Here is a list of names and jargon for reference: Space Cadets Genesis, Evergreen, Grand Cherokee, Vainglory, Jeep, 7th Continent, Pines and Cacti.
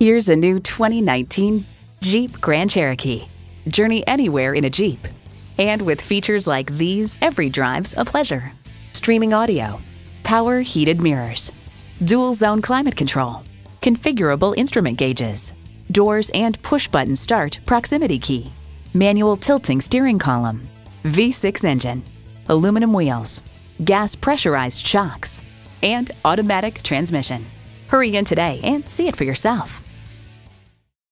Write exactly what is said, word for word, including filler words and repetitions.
Here's a new twenty nineteen Jeep Grand Cherokee. Journey anywhere in a Jeep. And with features like these, every drive's a pleasure. Streaming audio, power heated mirrors, dual zone climate control, configurable instrument gauges, doors and push button start proximity key, manual tilting steering column, V six engine, aluminum wheels, gas pressurized shocks, and automatic transmission. Hurry in today and see it for yourself.